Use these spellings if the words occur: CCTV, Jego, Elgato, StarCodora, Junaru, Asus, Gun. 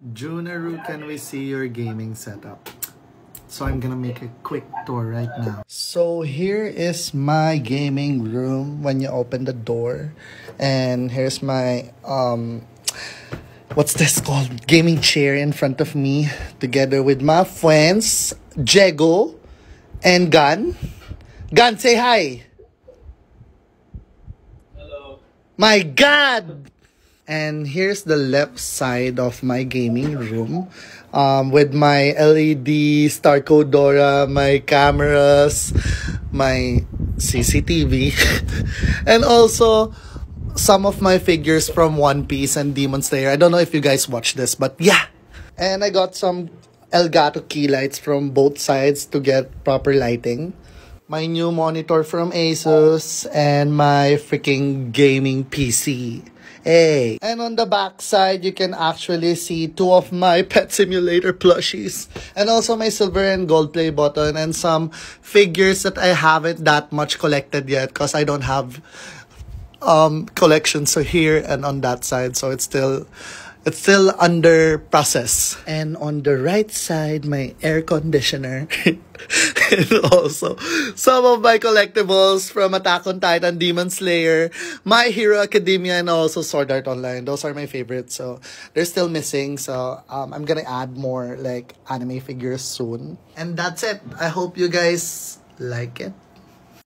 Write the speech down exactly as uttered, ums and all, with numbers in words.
Junaru, can we see your gaming setup? So I'm gonna make a quick tour right now. So here is my gaming room when you open the door, and here's my um what's this called gaming chair in front of me, together with my friends Jego and Gun. Gun, say hi. Hello. My God. And here's the left side of my gaming room, um, with my L E D, StarCodora, my cameras, my C C T V, and also some of my figures from One Piece and Demon Slayer. I don't know if you guys watch this, but yeah. And I got some Elgato key lights from both sides to get proper lighting. My new monitor from Asus, and my freaking gaming P C. Hey. And on the back side, you can actually see two of my Pet Simulator plushies, and also my silver and gold play button, and some figures that I haven't that much collected yet because I don't have um collection. So here and on that side, so it's still it's still under process. And on the right side, my air conditioner. And also some of my collectibles from Attack on Titan, Demon Slayer, My Hero Academia, and also Sword Art Online. Those are my favorites, so they're still missing. So um, I'm gonna add more like anime figures soon. And that's it. I hope you guys like it.